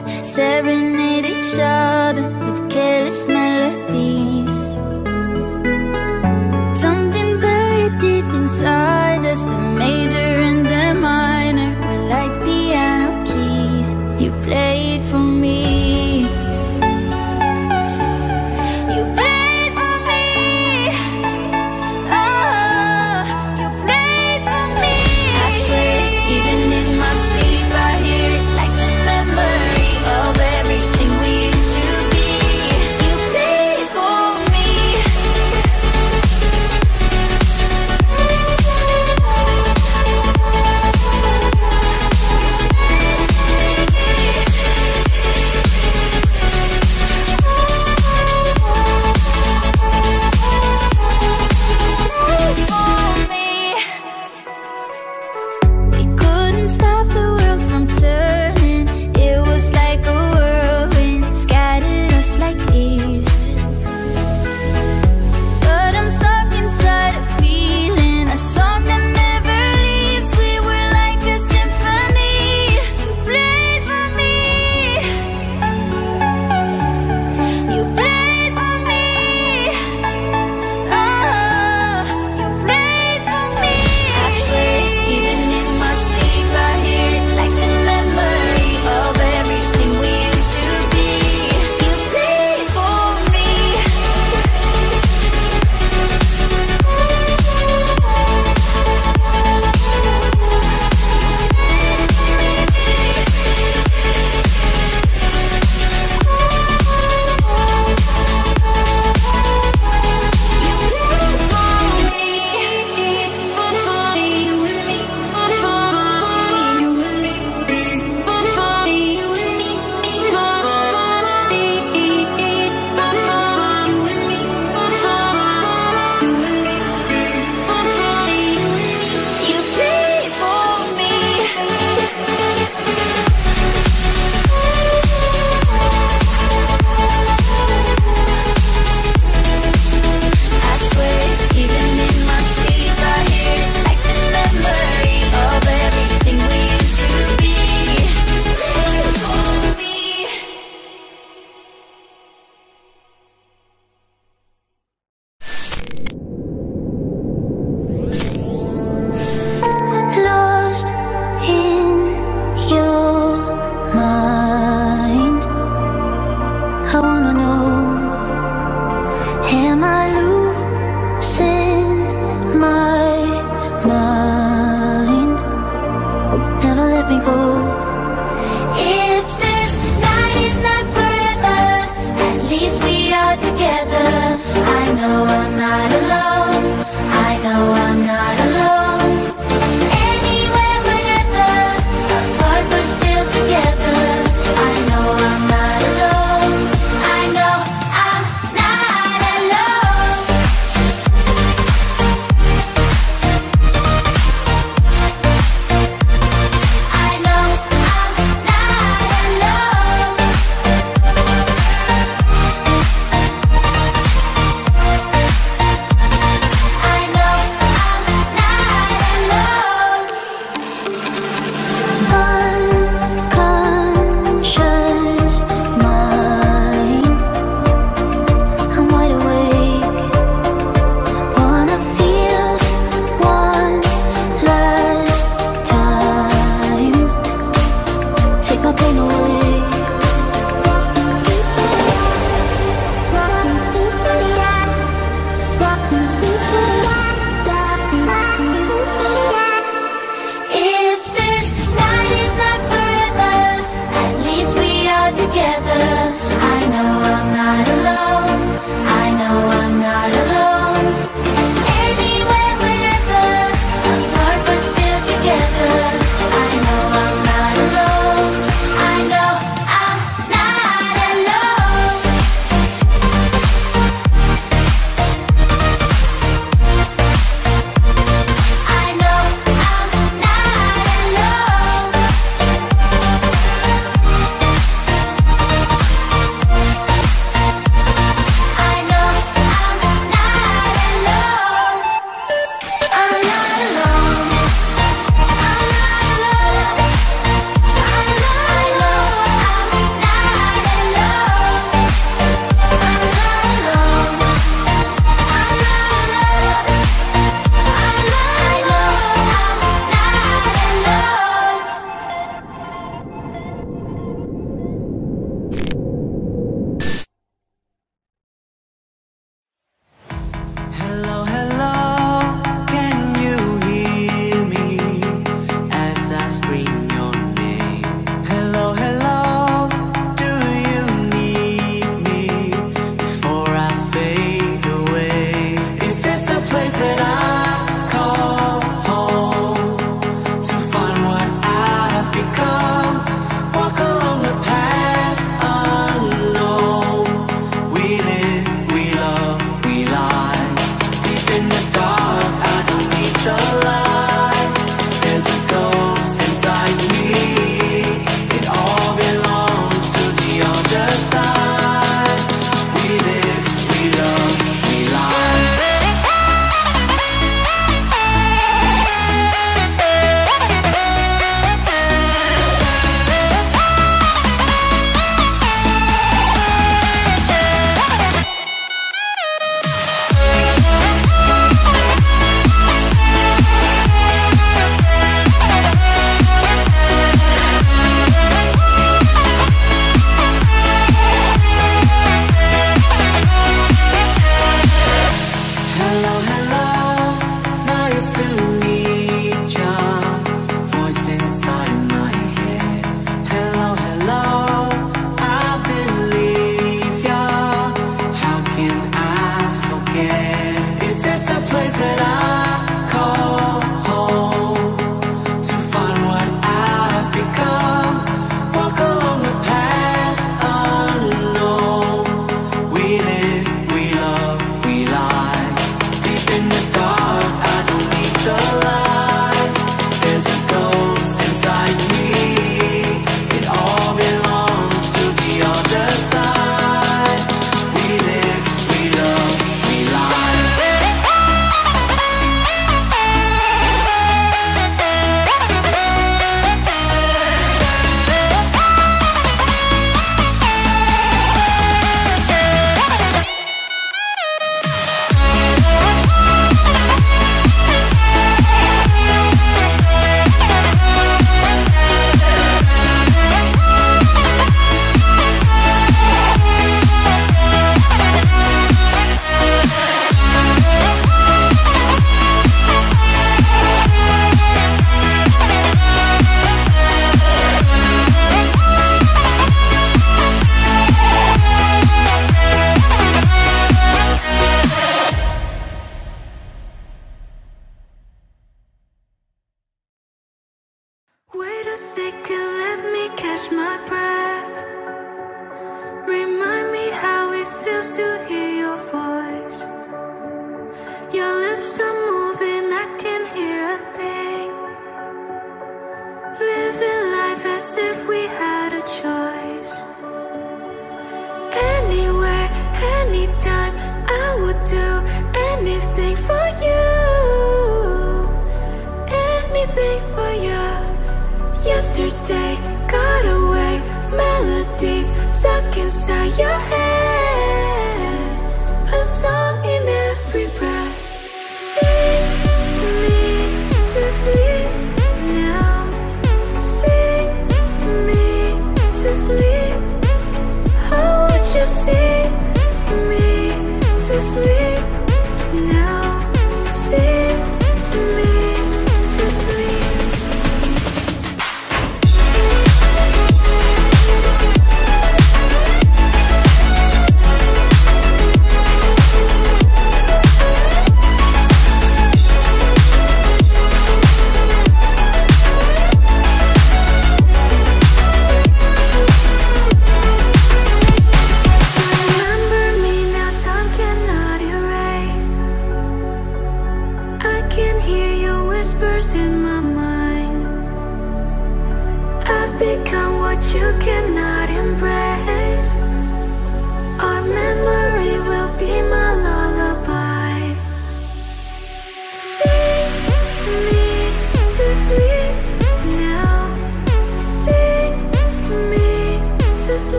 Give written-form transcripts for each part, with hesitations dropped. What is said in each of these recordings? trees serenade each other with careless melodies. Something buried deep inside us, the major and the minor were like piano keys. You played for me, you played for me, oh, you played for me. I swear it, even in my sleep I hear it like the memory of everything we used to be. You played for me. Played for me. We couldn't stop the world from turning. It was like a whirlwind, scattered us like leaves. But I'm stuck inside a feeling, a song that never leaves. We were like a symphony. You played for me. You played for me. Oh, you played for me. I swear it, even in my sleep I hear it like the memory of everything we used to be. You played for me. You played for me. I swear, even in my sleep I hear it like the memory of everything we used to be. You played for me. Lost in your mind, I wanna know, am I losing my mind? Never let me go. If this night is not forever, at least we are together. I know I'm not alone, I know I'm not alone. Anywhere, whenever, apart but still together. I know I'm not alone, I know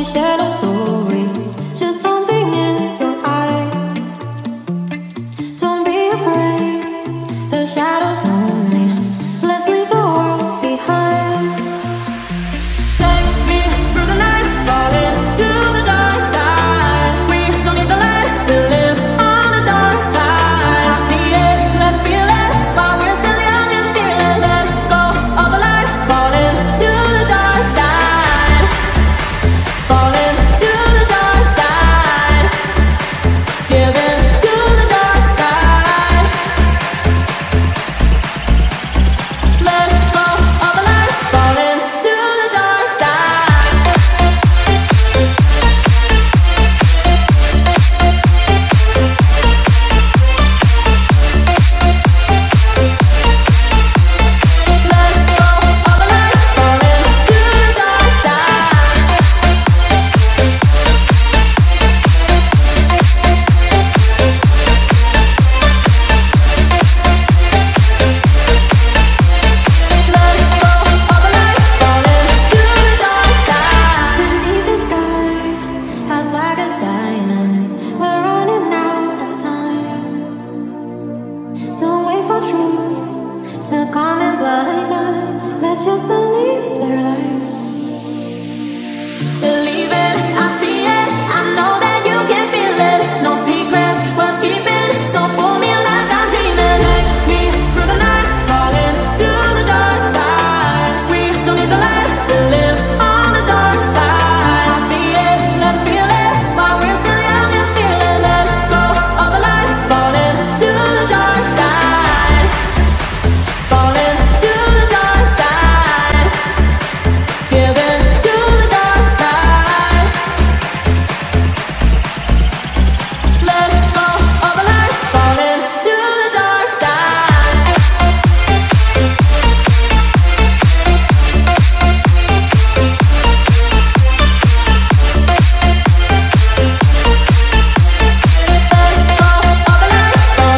we shared our story. Just something in your eye. Don't be afraid, the shadows lonely. Let's leave the world behind. Take me through the night, falling to the dark side. We don't need the light, we live on the dark side. I see it, let's feel it, while we're still young and fearless. Let go of the light, falling to the dark side. Falling to the dark side. Giving to the dark side. Let go of the light, falling to the dark side. Let go of the light, falling to the dark side. Let go of the light, falling to the dark side. Beneath the sky, as black as diamond, we're running out of time. Don't wait for truth to come and blind us. Let's just believe their light. Believe it, I see it, I know that you can feel it. No secrets worth keeping, so fool me like I'm dreaming. Take me through the night, falling to the dark side. We don't need the light, we live on the dark side. I see it, let's feel it, while we're still young and fearless. Let go of the light, falling to the dark side. Falling to the dark side. Giving to the dark side. Let go of the light, falling to the dark side. Let go of the light, falling to the dark side. Let go of the light, falling to the dark side.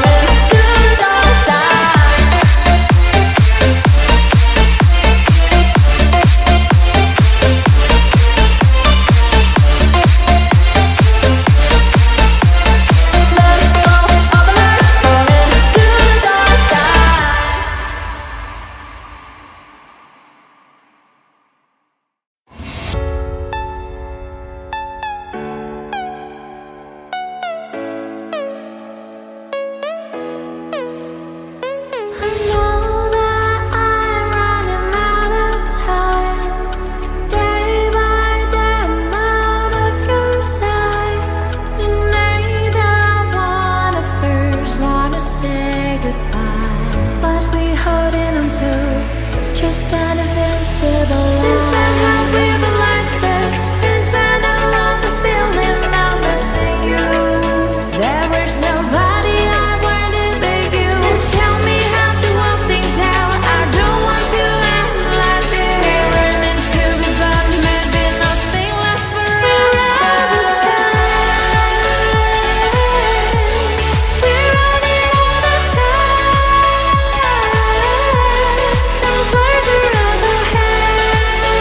I know that I'm running out of time. Day by day, I'm out of your sight. You know that I wanna first wanna say goodbye, but we holding on to just an invincible lie. Since when have we been like this? Since when I lost this feeling of missing you? There was nobody I wanted but you. Just tell me how to work things out. I don't want to end like this. We were meant to be, but maybe nothing lasts forever. We're running out of time. Time flies around our head.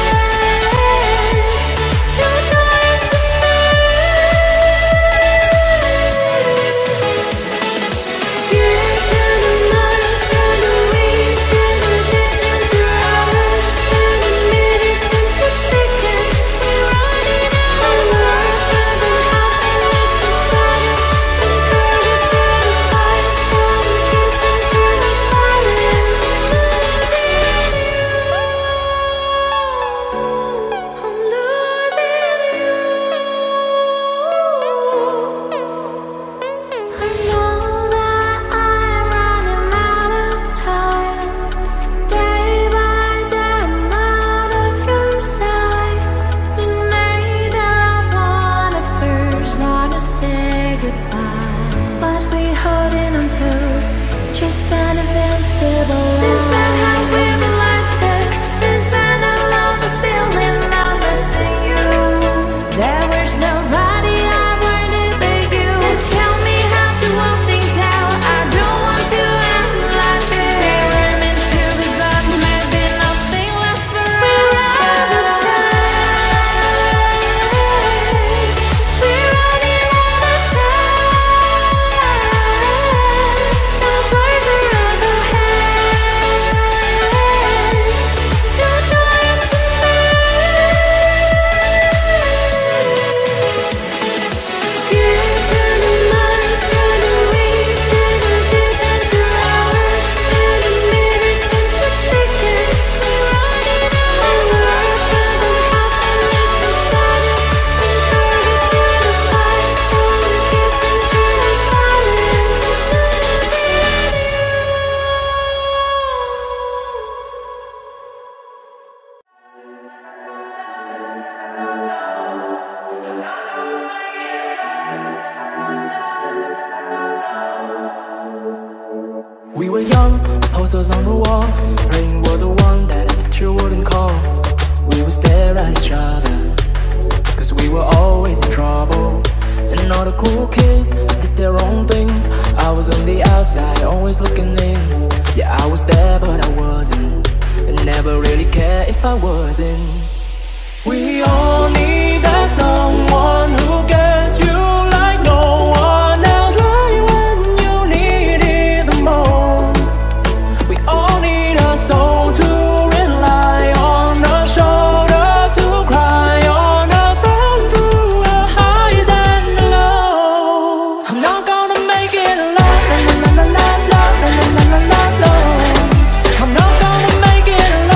posters on the wall, praying we're the one that a teacher wouldn't call. We would stare at each other, cause we were always in trouble. And all the cool kids did their own things. I was on the outside, always looking in. Yeah, I was there, but I wasn't. I never really cared if I wasn't. We all need that someone who gets you like no one else, right when you need it the most. We all need a soul to rely on, a shoulder to cry on, a friend through the highs and the lows. I'm not gonna make it alone, I'm not gonna make it alone.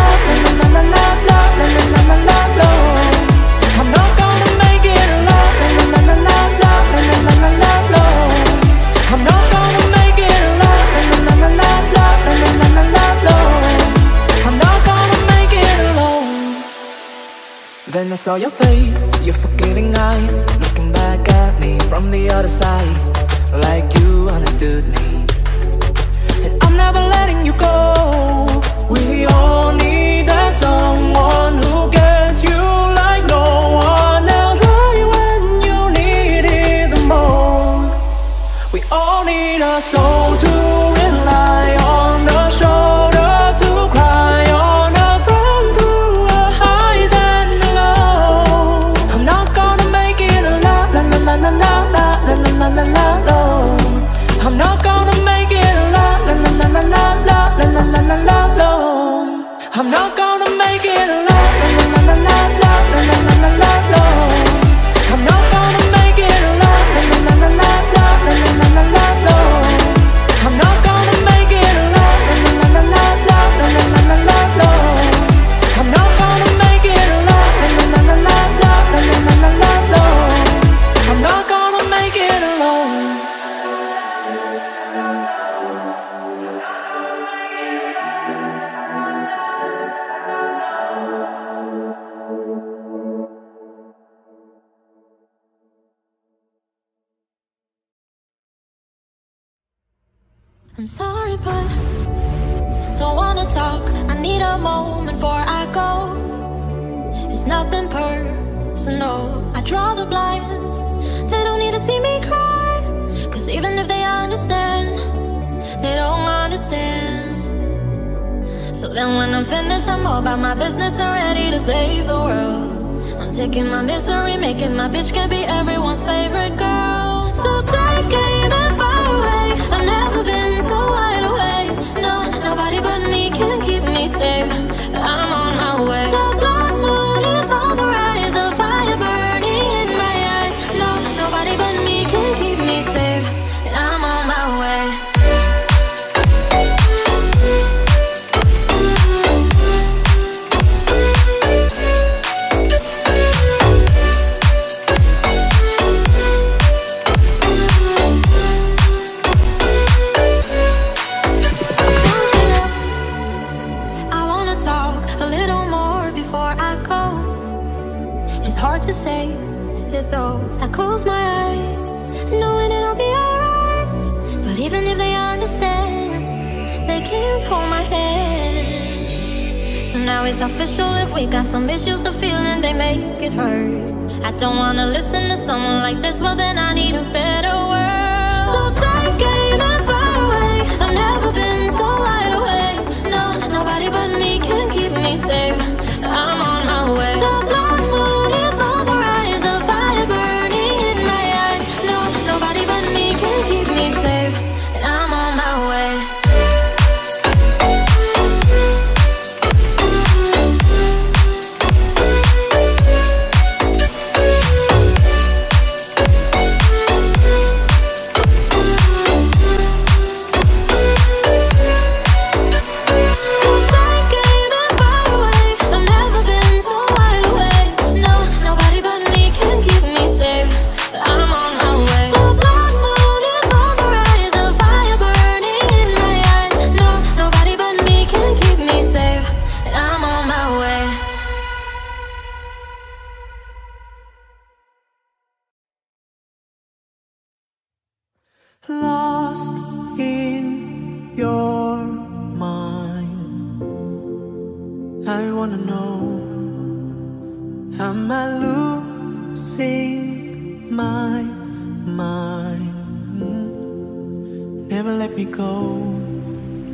Then I saw your face, your forgiving eyes, looking back at me from the other side, like you understood me. And I'm never letting you go. We all need that someone who gets you like no one else, right when you need it the most. We all need a soul to rely on, a shoulder to cry on. I'm not gonna make it alone. I'm not gonna make it alone. I'm not gonna make it alone. I'm not gonna make it alone. I'm not gonna make it alone. I'm not gonna make it alone. I'm sorry, but don't wanna talk. I need a moment before I go. It's nothing personal, I draw the blinds. They don't need to see me cry, cause even if they understand, they don't understand. So then when I'm finished, I'm all about my business and ready to save the world. I'm taking my misery, making my bitch can be everyone's favorite girl. So take aim and fire away. I've never been so wide awake. No, nobody but me can keep me safe. I'm on my way. The blood moon is on the rise, a fire burning in my eyes. No, nobody but me can keep me safe. I'm on my way. To say it though, I close my eyes, knowing it'll be alright. But even if they understand, they can't hold my hand. So now it's official, if we got some issues to feel and they make it hurt. I don't wanna listen to someone like this, well then I need a better world. So take aim and fire away. I've never been so wide awake. No, nobody but me can keep me safe. I'm on my way. The blood moon is on the rise, a fire burning in my eyes. No, nobody but me can keep me safe, and I'm on my way. So take aim and fire away. I wanna know, am I losing my mind? Never let me go.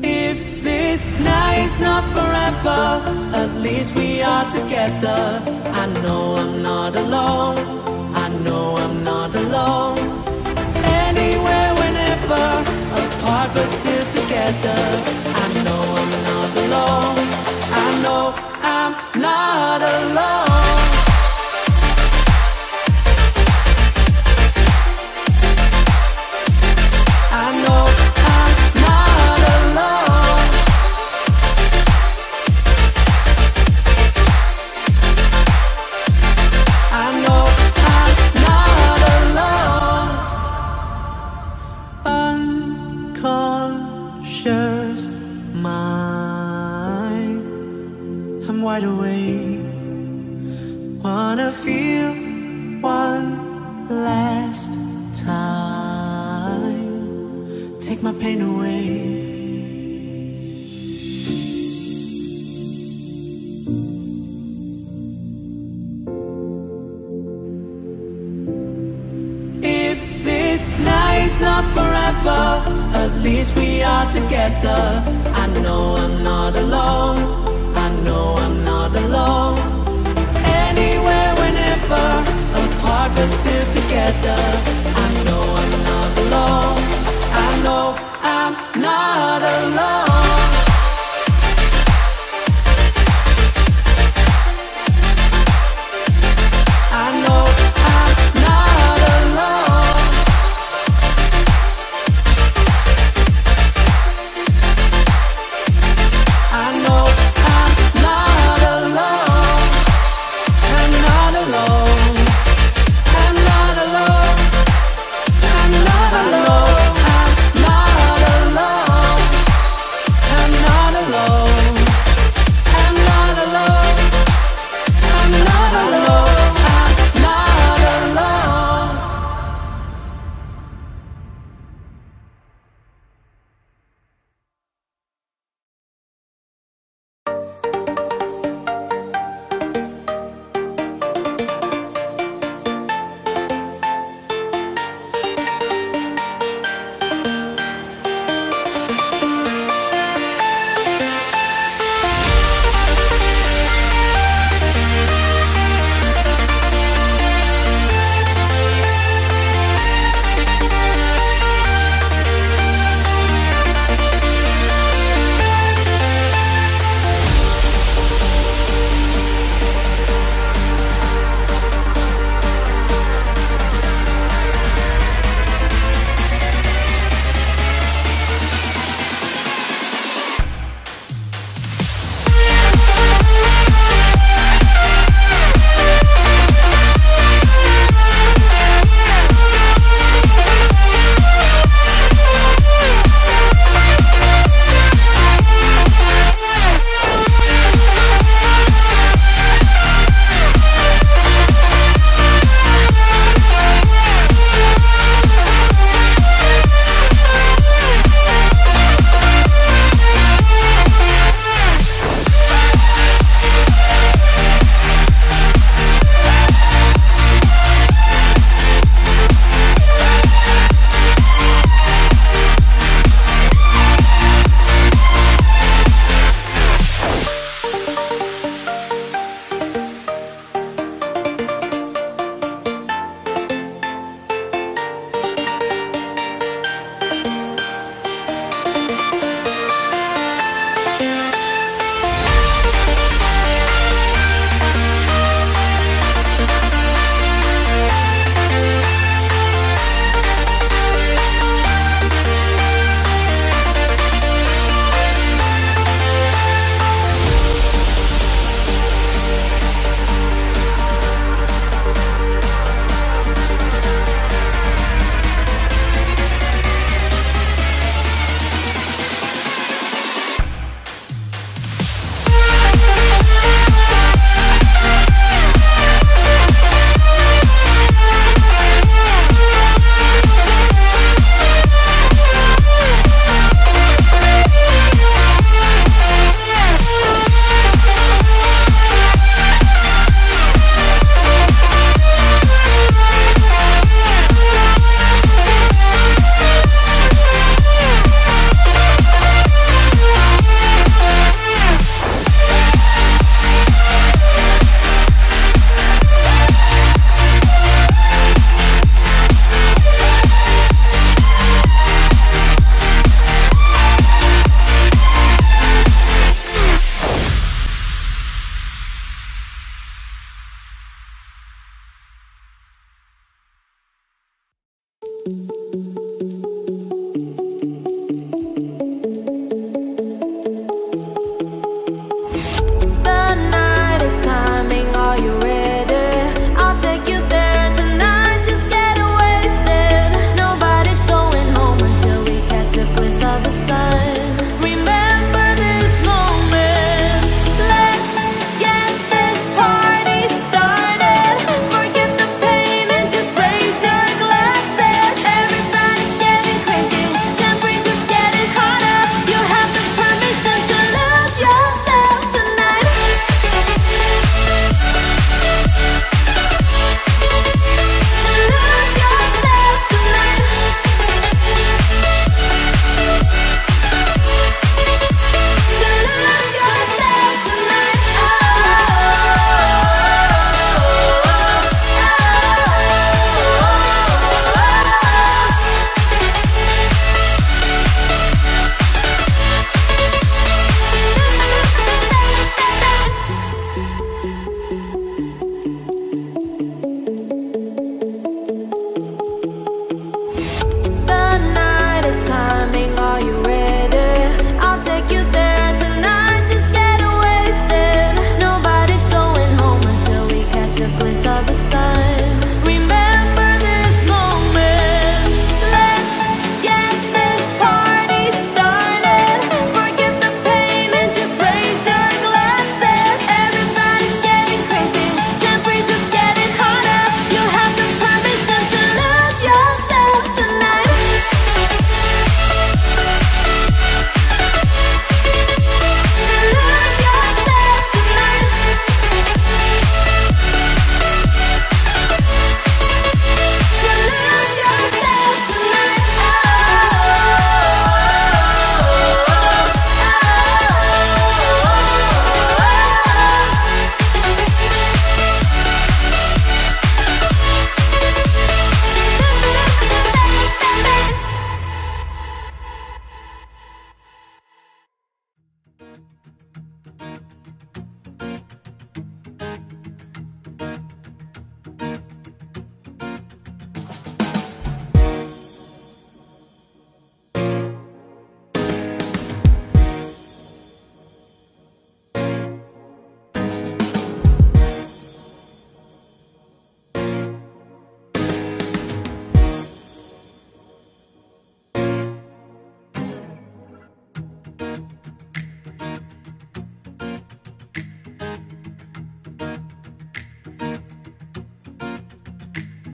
If this night's not forever, at least we are together. I know I'm not alone, I know I'm not alone. Anywhere, whenever, apart but still together. I know I'm not alone, I know I'm not alone. At least we are together. I know I'm not alone.